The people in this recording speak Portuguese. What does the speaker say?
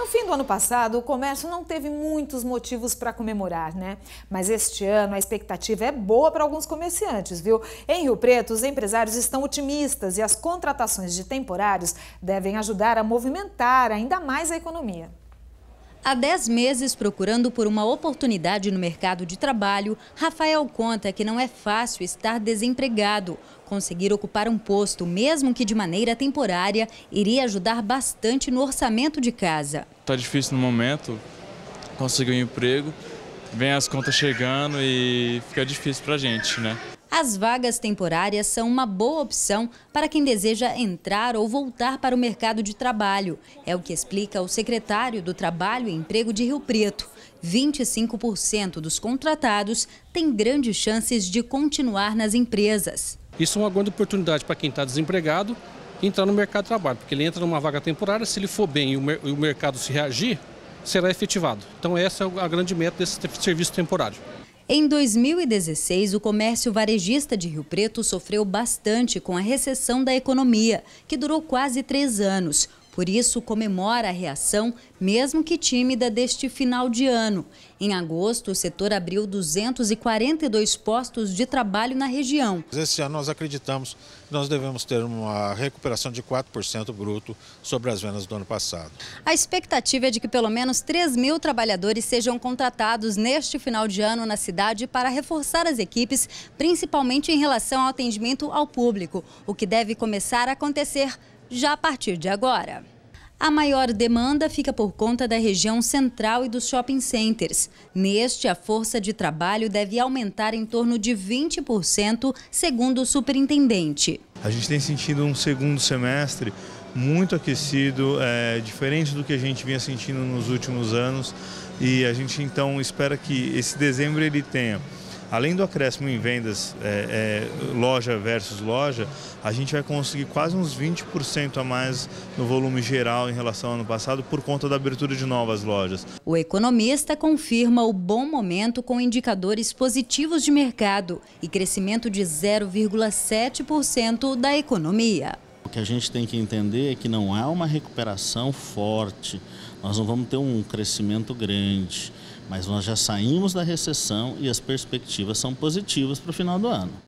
No fim do ano passado, o comércio não teve muitos motivos para comemorar, né? Mas este ano a expectativa é boa para alguns comerciantes, viu? Em Rio Preto, os empresários estão otimistas e as contratações de temporários devem ajudar a movimentar ainda mais a economia. Há 10 meses procurando por uma oportunidade no mercado de trabalho, Rafael conta que não é fácil estar desempregado. Conseguir ocupar um posto, mesmo que de maneira temporária, iria ajudar bastante no orçamento de casa. Está difícil no momento conseguir um emprego, vem as contas chegando e fica difícil para a gente, né? As vagas temporárias são uma boa opção para quem deseja entrar ou voltar para o mercado de trabalho. É o que explica o secretário do Trabalho e Emprego de Rio Preto. 25% dos contratados têm grandes chances de continuar nas empresas. Isso é uma grande oportunidade para quem está desempregado entrar no mercado de trabalho, porque ele entra numa vaga temporária, se ele for bem e o mercado se reagir, será efetivado. Então essa é a grande meta desse serviço temporário. Em 2016, o comércio varejista de Rio Preto sofreu bastante com a recessão da economia, que durou quase 3 anos. Por isso, comemora a reação, mesmo que tímida, deste final de ano. Em agosto, o setor abriu 242 postos de trabalho na região. Esse ano nós acreditamos que nós devemos ter uma recuperação de 4% bruto sobre as vendas do ano passado. A expectativa é de que pelo menos 3.000 trabalhadores sejam contratados neste final de ano na cidade para reforçar as equipes, principalmente em relação ao atendimento ao público, o que deve começar a acontecer já a partir de agora. A maior demanda fica por conta da região central e dos shopping centers. Neste, a força de trabalho deve aumentar em torno de 20%, segundo o superintendente. A gente tem sentido um segundo semestre muito aquecido, diferente do que a gente vinha sentindo nos últimos anos. E a gente, então, espera que esse dezembro ele tenha, além do acréscimo em vendas, loja versus loja, a gente vai conseguir quase uns 20% a mais no volume geral em relação ao ano passado por conta da abertura de novas lojas. O economista confirma o bom momento com indicadores positivos de mercado e crescimento de 0,7% da economia. O que a gente tem que entender é que não há uma recuperação forte, nós não vamos ter um crescimento grande, mas nós já saímos da recessão e as perspectivas são positivas para o final do ano.